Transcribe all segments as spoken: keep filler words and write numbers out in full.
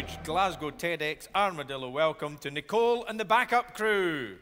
huge Glasgow TEDx armadillo welcome to Nicole and the Backup Crew.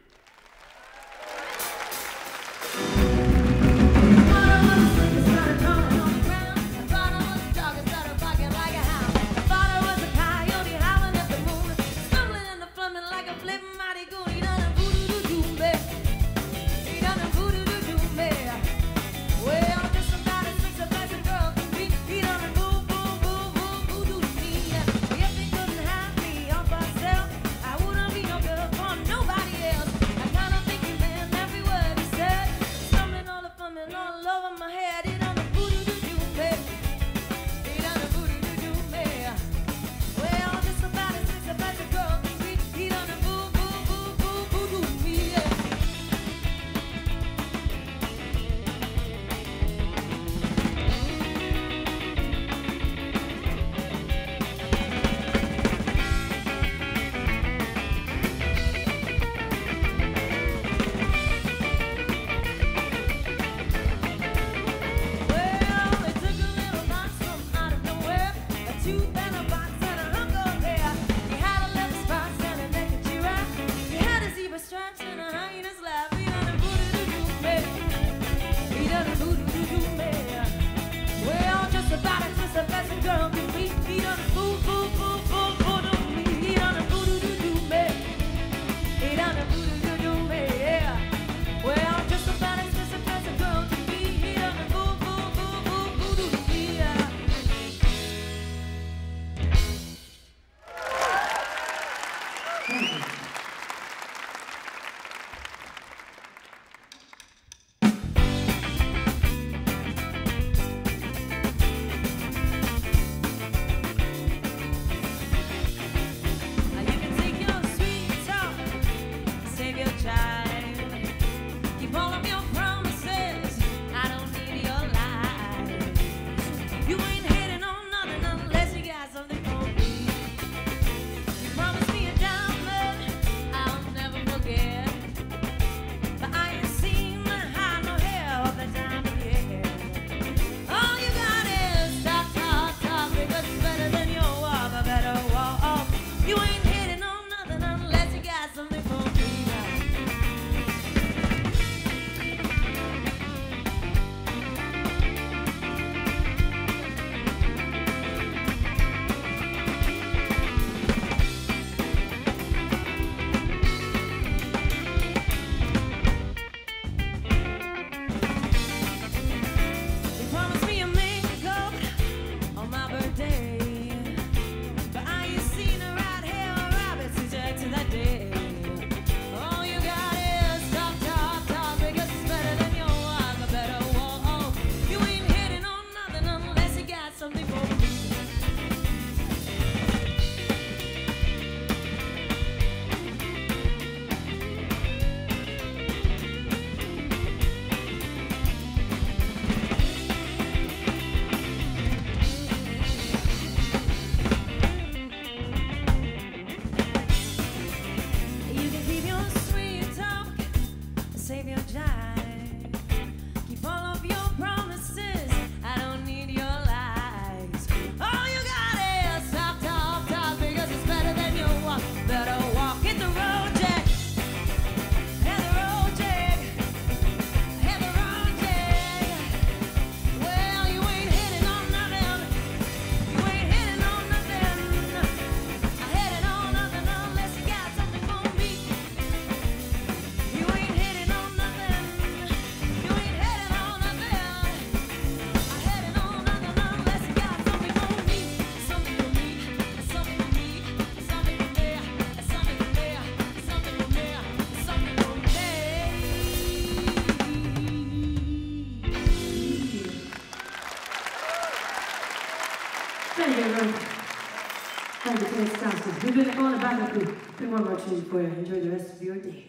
We've been on the Backup Crew. Bring one more change for you. Enjoy the rest of your day.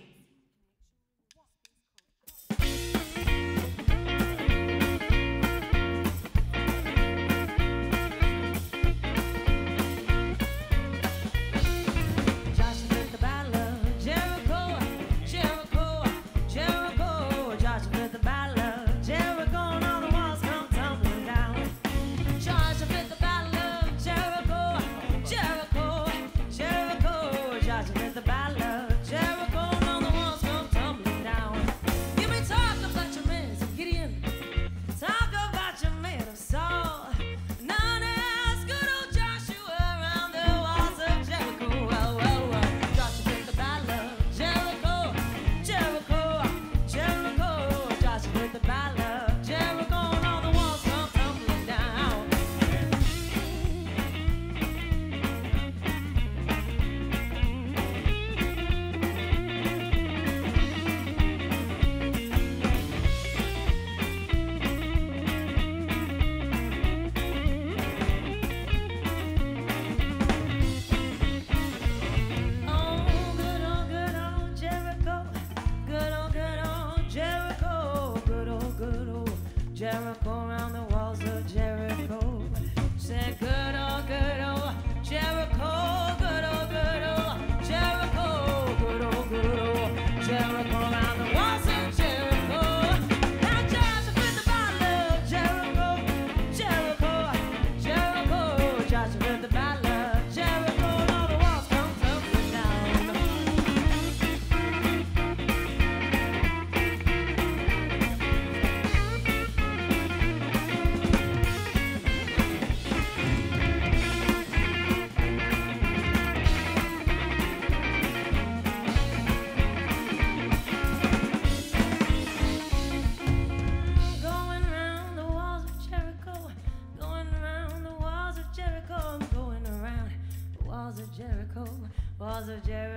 Jericho, Jericho, round the walls of Jericho. Said good old, good old Jericho, good old, good old Jericho, good old, good old Jericho, round the walls of Jericho. Now Joshua with the battle of Jericho, Jericho, Jericho, Joshua with the battle of Jericho, and all the walls come tumbling down. Going around the walls of Jericho, going around the walls of Jericho, I'm going around the walls of Jericho, walls of Jericho.